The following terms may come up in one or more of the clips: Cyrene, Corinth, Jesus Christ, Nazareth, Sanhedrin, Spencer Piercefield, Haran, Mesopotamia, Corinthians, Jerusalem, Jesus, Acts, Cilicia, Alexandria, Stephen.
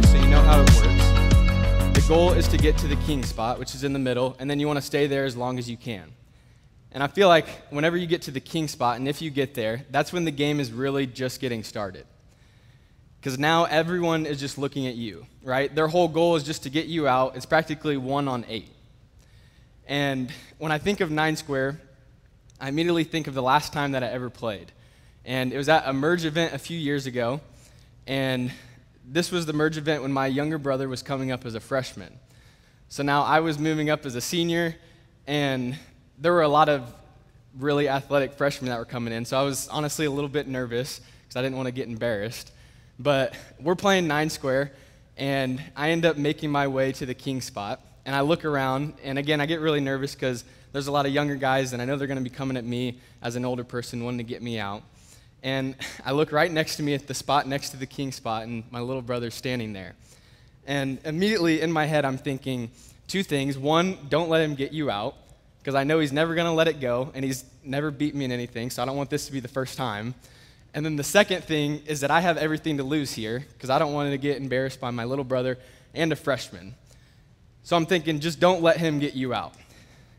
perfect, so you know how it works. The goal is to get to the king spot, which is in the middle, and then you want to stay there as long as you can. And I feel like whenever you get to the king spot, and if you get there, that's when the game is really just getting started. Because now everyone is just looking at you, right? Their whole goal is just to get you out. It's practically 1 on 8. And when I think of 9 square, I immediately think of the last time that I ever played. And it was at a merge event a few years ago. And this was the merge event when my younger brother was coming up as a freshman. So now I was moving up as a senior, and there were a lot of really athletic freshmen that were coming in. So I was honestly a little bit nervous because I didn't want to get embarrassed. But we're playing 9 square, and I end up making my way to the king spot. And I look around, and again, I get really nervous because there's a lot of younger guys, and I know they're going to be coming at me as an older person wanting to get me out. And I look right next to me at the spot next to the king spot, and my little brother's standing there. And immediately in my head, I'm thinking 2 things. 1, don't let him get you out, because I know he's never going to let it go, and he's never beat me in anything, so I don't want this to be the first time. And then the second thing is that I have everything to lose here because I don't want to get embarrassed by my little brother and a freshman. So I'm thinking, just don't let him get you out.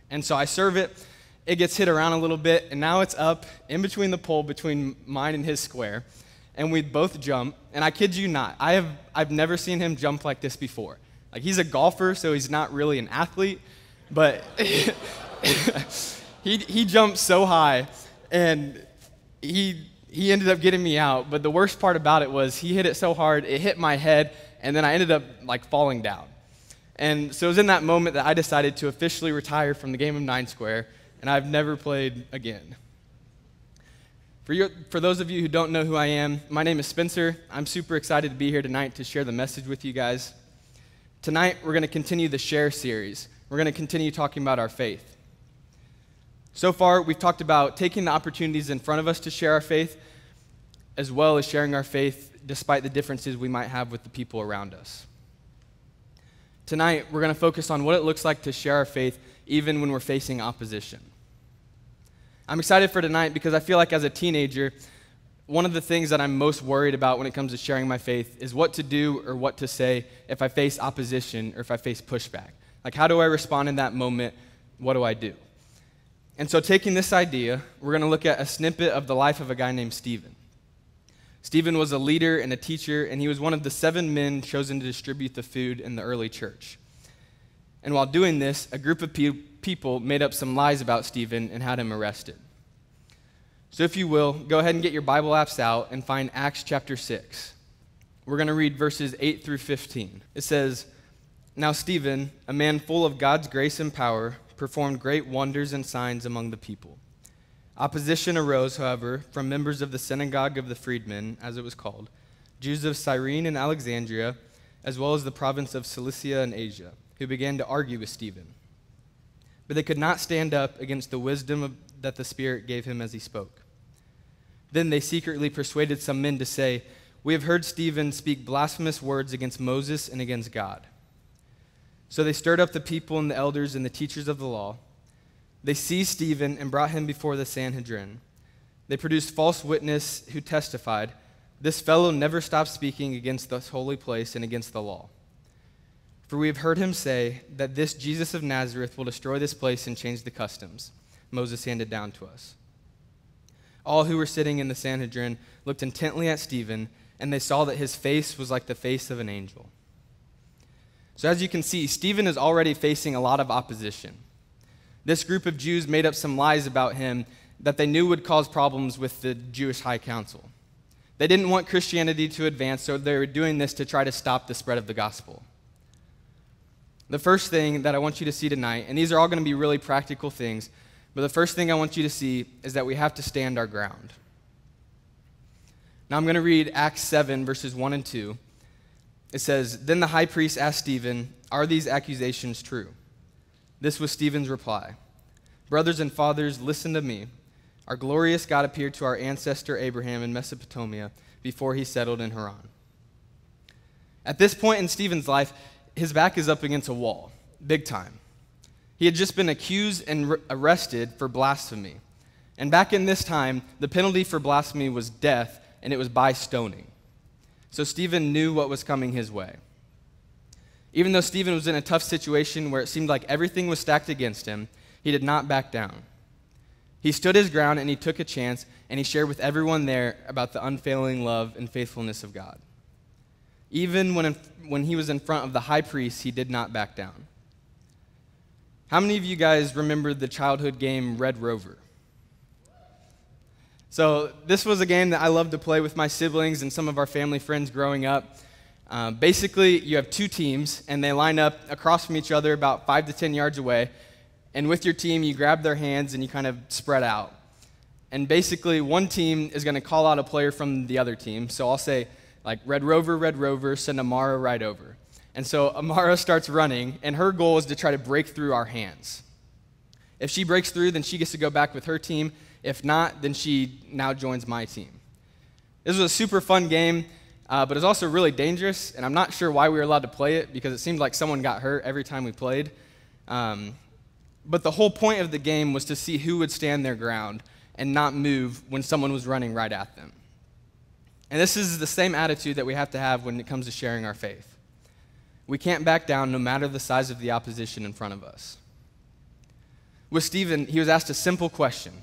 And so I serve it. It gets hit around a little bit, and now it's up in between the pole between mine and his square, and we both jump. And I kid you not, I've never seen him jump like this before. Like, he's a golfer, so he's not really an athlete, but he jumped so high, and he ended up getting me out. But the worst part about it was he hit it so hard, it hit my head, and then I ended up like falling down. And so it was in that moment that I decided to officially retire from the game of 9 square, and I've never played again. For those of you who don't know who I am, my name is Spencer. I'm super excited to be here tonight to share the message with you guys. Tonight, we're going to continue the Share series. We're going to continue talking about our faith. So far, we've talked about taking the opportunities in front of us to share our faith, as well as sharing our faith despite the differences we might have with the people around us. Tonight, we're going to focus on what it looks like to share our faith even when we're facing opposition. I'm excited for tonight because I feel like as a teenager, one of the things that I'm most worried about when it comes to sharing my faith is what to do or what to say if I face opposition or if I face pushback. Like, how do I respond in that moment? What do I do? And so taking this idea, we're going to look at a snippet of the life of a guy named Stephen. Stephen was a leader and a teacher, and he was one of the 7 men chosen to distribute the food in the early church. And while doing this, a group of people made up some lies about Stephen and had him arrested. So if you will, go ahead and get your Bible apps out and find Acts chapter 6. We're going to read verses 8 through 15. It says, "Now Stephen, a man full of God's grace and power, performed great wonders and signs among the people. Opposition arose, however, from members of the synagogue of the freedmen, as it was called, Jews of Cyrene and Alexandria, as well as the province of Cilicia and Asia, who began to argue with Stephen. But they could not stand up against the wisdom that the Spirit gave him as he spoke. Then they secretly persuaded some men to say, 'We have heard Stephen speak blasphemous words against Moses and against God.' So they stirred up the people and the elders and the teachers of the law. They seized Stephen and brought him before the Sanhedrin. They produced false witness who testified, 'This fellow never stopped speaking against this holy place and against the law. For we have heard him say that this Jesus of Nazareth will destroy this place and change the customs Moses handed down to us.' All who were sitting in the Sanhedrin looked intently at Stephen, and they saw that his face was like the face of an angel." So as you can see, Stephen is already facing a lot of opposition. This group of Jews made up some lies about him that they knew would cause problems with the Jewish High Council. They didn't want Christianity to advance, so they were doing this to try to stop the spread of the gospel. The first thing that I want you to see tonight, and these are all going to be really practical things, but the first thing I want you to see is that we have to stand our ground. Now I'm going to read Acts 7, verses 1 and 2. It says, "Then the high priest asked Stephen, 'Are these accusations true?' This was Stephen's reply. 'Brothers and fathers, listen to me. Our glorious God appeared to our ancestor Abraham in Mesopotamia before he settled in Haran.'" At this point in Stephen's life, his back is up against a wall, big time. He had just been accused and arrested for blasphemy. And back in this time, the penalty for blasphemy was death, and it was by stoning. So Stephen knew what was coming his way. Even though Stephen was in a tough situation where it seemed like everything was stacked against him, he did not back down. He stood his ground and he took a chance, and he shared with everyone there about the unfailing love and faithfulness of God. Even when he was in front of the high priest, he did not back down. How many of you guys remember the childhood game Red Rover? So this was a game that I loved to play with my siblings and some of our family friends growing up. Basically, you have two teams, and they line up across from each other about 5 to 10 yards away. And with your team, you grab their hands and you kind of spread out. And basically, one team is going to call out a player from the other team. So I'll say, like, Red Rover, send Amara right over. And so Amara starts running, and her goal is to try to break through our hands. If she breaks through, then she gets to go back with her team. If not, then she now joins my team. This was a super fun game, but it's also really dangerous, and I'm not sure why we were allowed to play it, because it seemed like someone got hurt every time we played. But the whole point of the game was to see who would stand their ground and not move when someone was running right at them. And this is the same attitude that we have to have when it comes to sharing our faith. We can't back down no matter the size of the opposition in front of us. With Stephen, he was asked a simple question.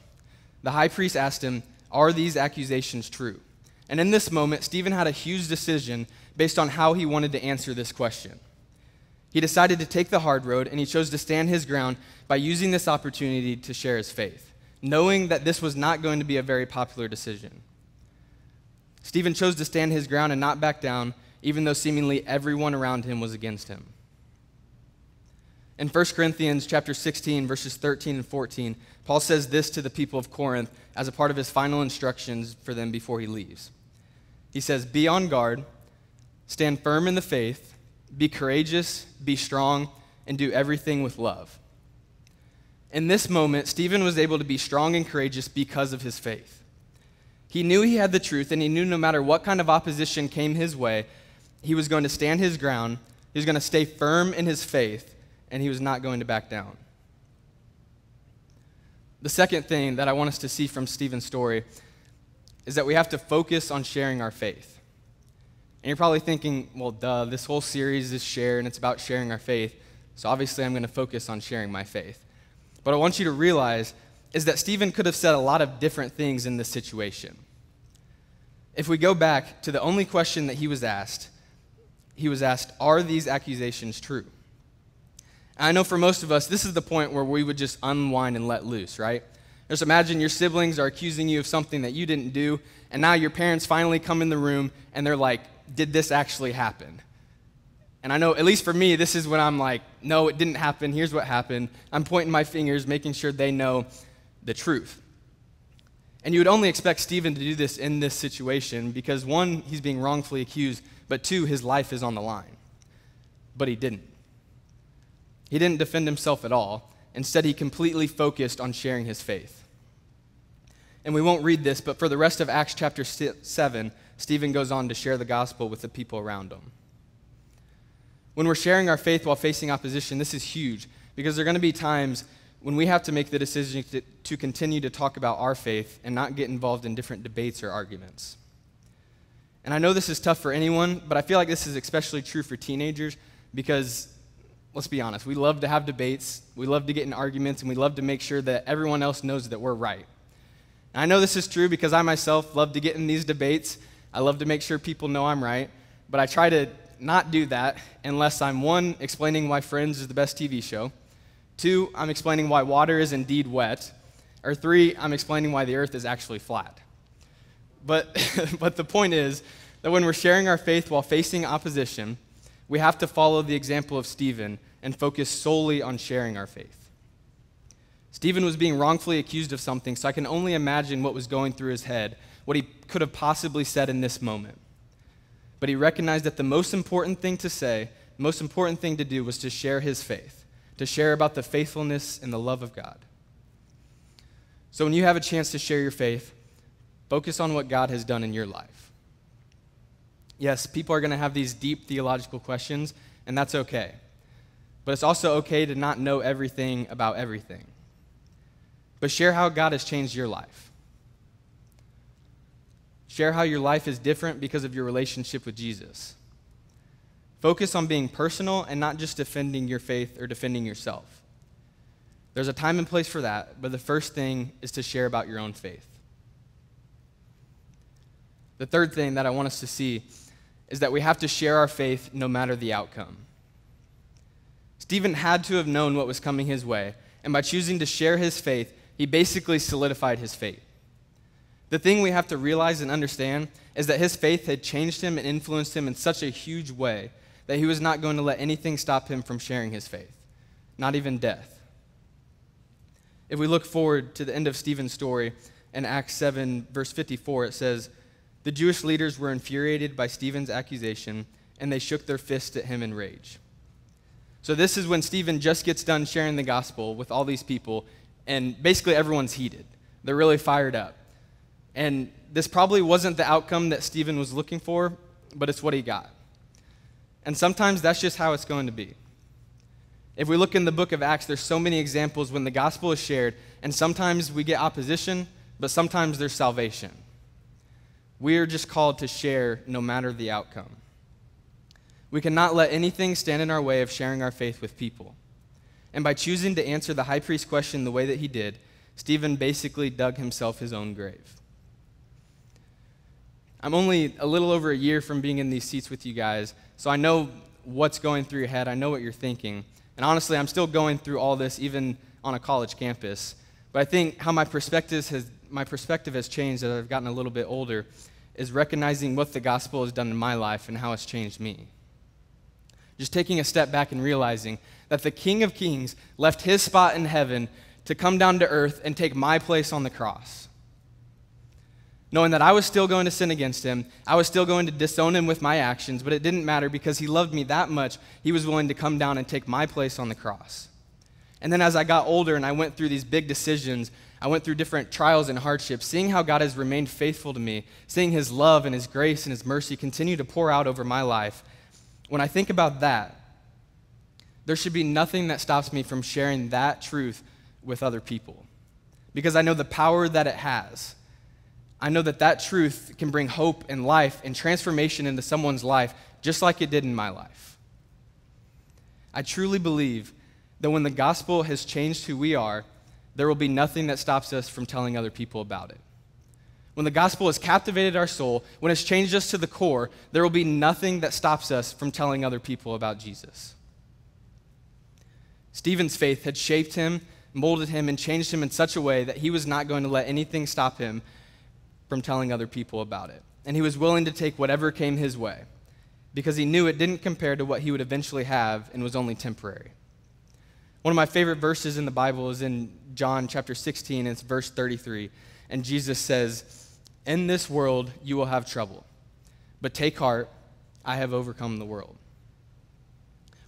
The high priest asked him, "Are these accusations true?" And in this moment, Stephen had a huge decision based on how he wanted to answer this question. He decided to take the hard road, and he chose to stand his ground by using this opportunity to share his faith, knowing that this was not going to be a very popular decision. Stephen chose to stand his ground and not back down, even though seemingly everyone around him was against him. In 1 Corinthians chapter 16, verses 13 and 14, Paul says this to the people of Corinth as a part of his final instructions for them before he leaves. He says, "Be on guard, stand firm in the faith, be courageous, be strong, and do everything with love." In this moment, Stephen was able to be strong and courageous because of his faith. He knew he had the truth, and he knew no matter what kind of opposition came his way, he was going to stand his ground, he was going to stay firm in his faith, and he was not going to back down. The second thing that I want us to see from Stephen's story is that we have to focus on sharing our faith. And you're probably thinking, well, duh, this whole series is share, and it's about sharing our faith, so obviously I'm going to focus on sharing my faith. But I want you to realize is that Stephen could have said a lot of different things in this situation. If we go back to the only question that he was asked, "Are these accusations true?" And I know for most of us, this is the point where we would just unwind and let loose, right? Just imagine your siblings are accusing you of something that you didn't do, and now your parents finally come in the room, and they're like, "Did this actually happen?" And I know, at least for me, this is when I'm like, "No, it didn't happen. Here's what happened." I'm pointing my fingers, making sure they know the truth. And you would only expect Stephen to do this in this situation because, one, he's being wrongfully accused, but two, his life is on the line. But he didn't. He didn't defend himself at all. Instead, he completely focused on sharing his faith. And we won't read this, but for the rest of Acts chapter 7, Stephen goes on to share the gospel with the people around him. When we're sharing our faith while facing opposition, this is huge because there are going to be times when we have to make the decision to continue to talk about our faith and not get involved in different debates or arguments. And I know this is tough for anyone, but I feel like this is especially true for teenagers because, let's be honest, we love to have debates, we love to get in arguments, and we love to make sure that everyone else knows that we're right. And I know this is true because I myself love to get in these debates. I love to make sure people know I'm right, but I try to not do that unless I'm, one, explaining why Friends is the best TV show, two, I'm explaining why water is indeed wet, or three, I'm explaining why the earth is actually flat. But the point is that when we're sharing our faith while facing opposition, we have to follow the example of Stephen and focus solely on sharing our faith. Stephen was being wrongfully accused of something, so I can only imagine what was going through his head, what he could have possibly said in this moment. But he recognized that the most important thing to say, the most important thing to do was to share his faith, to share about the faithfulness and the love of God. So when you have a chance to share your faith, focus on what God has done in your life. Yes, people are going to have these deep theological questions, and that's okay. But it's also okay to not know everything about everything. But share how God has changed your life. Share how your life is different because of your relationship with Jesus. Focus on being personal and not just defending your faith or defending yourself. There's a time and place for that, but the first thing is to share about your own faith. The third thing that I want us to see is that we have to share our faith no matter the outcome. Stephen had to have known what was coming his way, and by choosing to share his faith, he basically solidified his faith. The thing we have to realize and understand is that his faith had changed him and influenced him in such a huge way that he was not going to let anything stop him from sharing his faith, not even death. If we look forward to the end of Stephen's story in Acts 7, verse 54, it says, "The Jewish leaders were infuriated by Stephen's accusation, and they shook their fists at him in rage." So this is when Stephen just gets done sharing the gospel with all these people, and basically everyone's heated. They're really fired up. And this probably wasn't the outcome that Stephen was looking for, but it's what he got. And sometimes that's just how it's going to be. If we look in the book of Acts, there's so many examples when the gospel is shared, and sometimes we get opposition, but sometimes there's salvation. We are just called to share no matter the outcome. We cannot let anything stand in our way of sharing our faith with people. And by choosing to answer the high priest question the way that he did, Stephen basically dug himself his own grave. I'm only a little over a year from being in these seats with you guys, so I know what's going through your head. I know what you're thinking. And honestly, I'm still going through all this, even on a college campus. But I think how my perspective has changed as I've gotten a little bit older is recognizing what the gospel has done in my life and how it's changed me. Just taking a step back and realizing that the King of Kings left his spot in heaven to come down to earth and take my place on the cross. Knowing that I was still going to sin against him, I was still going to disown him with my actions, but it didn't matter because he loved me that much, he was willing to come down and take my place on the cross. And then as I got older and I went through these big decisions, I went through different trials and hardships, seeing how God has remained faithful to me, seeing his love and his grace and his mercy continue to pour out over my life. When I think about that, there should be nothing that stops me from sharing that truth with other people because I know the power that it has. I know that that truth can bring hope and life and transformation into someone's life just like it did in my life. I truly believe that when the gospel has changed who we are, there will be nothing that stops us from telling other people about it. When the gospel has captivated our soul, when it's changed us to the core, there will be nothing that stops us from telling other people about Jesus. Stephen's faith had shaped him, molded him, and changed him in such a way that he was not going to let anything stop him from telling other people about it. And he was willing to take whatever came his way because he knew it didn't compare to what he would eventually have and was only temporary. One of my favorite verses in the Bible is in John chapter 16, and it's verse 33. And Jesus says, "In this world you will have trouble, but take heart, I have overcome the world."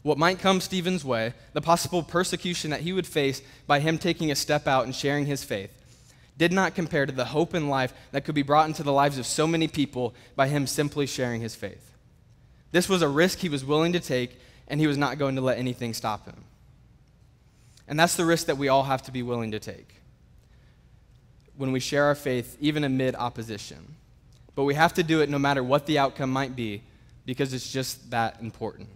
What might come Stephen's way, the possible persecution that he would face by him taking a step out and sharing his faith, did not compare to the hope and life that could be brought into the lives of so many people by him simply sharing his faith. This was a risk he was willing to take, and he was not going to let anything stop him. And that's the risk that we all have to be willing to take when we share our faith, even amid opposition. But we have to do it no matter what the outcome might be, because it's just that important.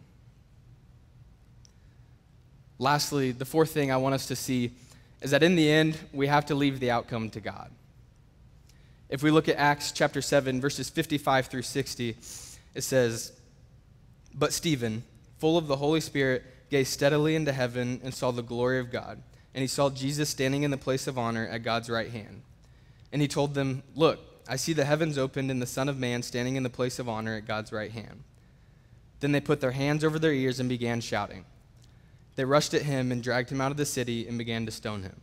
Lastly, the fourth thing I want us to see is that in the end, we have to leave the outcome to God. If we look at Acts chapter 7, verses 55 through 60, it says, "But Stephen, full of the Holy Spirit, gazed steadily into heaven and saw the glory of God. And he saw Jesus standing in the place of honor at God's right hand. And he told them, 'Look, I see the heavens opened and the Son of Man standing in the place of honor at God's right hand.' Then they put their hands over their ears and began shouting. They rushed at him and dragged him out of the city and began to stone him.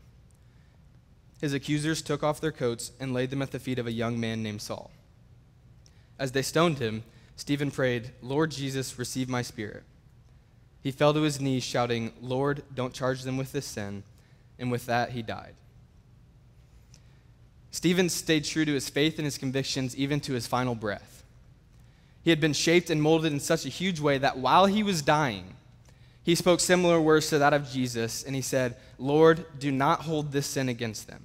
His accusers took off their coats and laid them at the feet of a young man named Saul. As they stoned him, Stephen prayed, 'Lord Jesus, receive my spirit.' He fell to his knees shouting, 'Lord, don't charge them with this sin.' And with that, he died." Stephen stayed true to his faith and his convictions even to his final breath. He had been shaped and molded in such a huge way that while he was dying, he spoke similar words to that of Jesus, and he said, "Lord, do not hold this sin against them."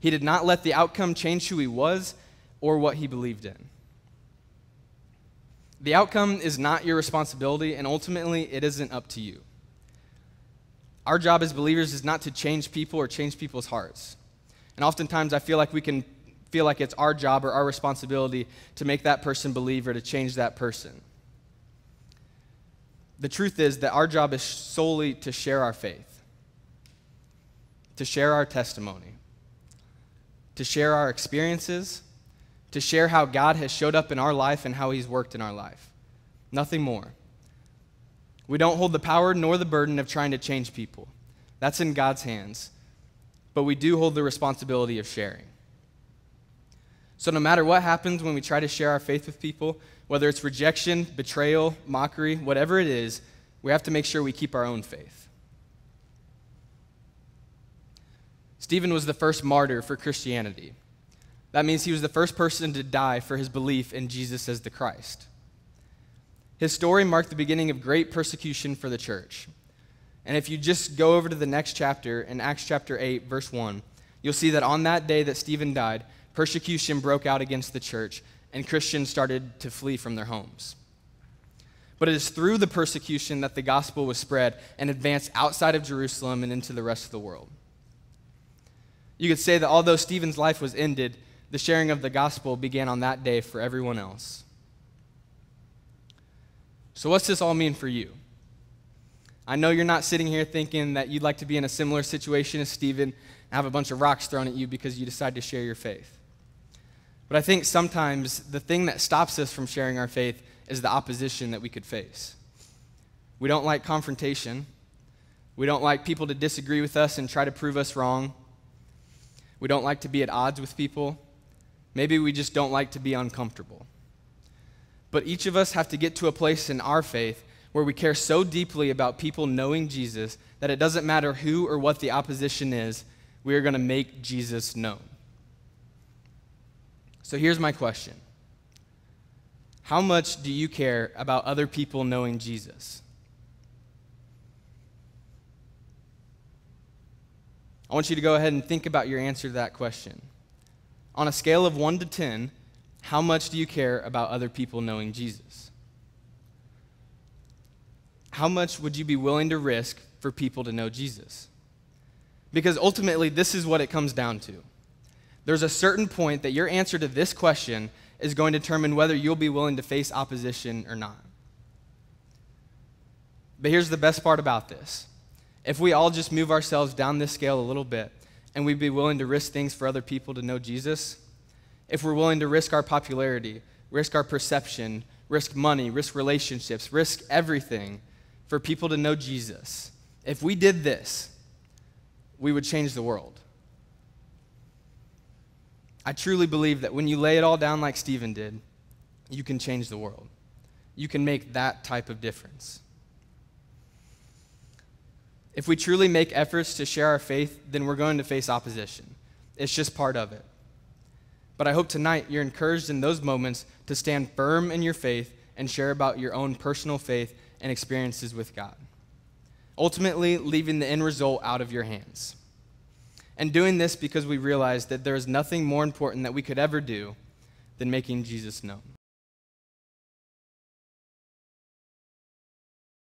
He did not let the outcome change who he was or what he believed in. The outcome is not your responsibility, and ultimately, it isn't up to you. Our job as believers is not to change people or change people's hearts. And oftentimes, I feel like we can feel like it's our job or our responsibility to make that person believe or to change that person. The truth is that our job is solely to share our faith, to share our testimony, to share our experiences, to share how God has showed up in our life and how he's worked in our life. Nothing more. We don't hold the power nor the burden of trying to change people. That's in God's hands. But we do hold the responsibility of sharing. So no matter what happens when we try to share our faith with people, whether it's rejection, betrayal, mockery, whatever it is, we have to make sure we keep our own faith. Stephen was the first martyr for Christianity. That means he was the first person to die for his belief in Jesus as the Christ. His story marked the beginning of great persecution for the church. And if you just go over to the next chapter, in Acts chapter 8, verse 1, you'll see that on that day that Stephen died, persecution broke out against the church, and Christians started to flee from their homes. But it is through the persecution that the gospel was spread and advanced outside of Jerusalem and into the rest of the world. You could say that although Stephen's life was ended, the sharing of the gospel began on that day for everyone else. So what's this all mean for you? I know you're not sitting here thinking that you'd like to be in a similar situation as Stephen and have a bunch of rocks thrown at you because you decide to share your faith. But I think sometimes the thing that stops us from sharing our faith is the opposition that we could face. We don't like confrontation. We don't like people to disagree with us and try to prove us wrong. We don't like to be at odds with people. Maybe we just don't like to be uncomfortable. But each of us have to get to a place in our faith where we care so deeply about people knowing Jesus that it doesn't matter who or what the opposition is, we are going to make Jesus known. So here's my question. How much do you care about other people knowing Jesus? I want you to go ahead and think about your answer to that question. On a scale of 1 to 10, how much do you care about other people knowing Jesus? How much would you be willing to risk for people to know Jesus? Because ultimately, this is what it comes down to. There's a certain point that your answer to this question is going to determine whether you'll be willing to face opposition or not. But here's the best part about this. If we all just move ourselves down this scale a little bit and we'd be willing to risk things for other people to know Jesus, if we're willing to risk our popularity, risk our perception, risk money, risk relationships, risk everything for people to know Jesus, if we did this, we would change the world. I truly believe that when you lay it all down like Stephen did, you can change the world. You can make that type of difference. If we truly make efforts to share our faith, then we're going to face opposition. It's just part of it. But I hope tonight you're encouraged in those moments to stand firm in your faith and share about your own personal faith and experiences with God, ultimately leaving the end result out of your hands. And doing this because we realize that there is nothing more important that we could ever do than making Jesus known.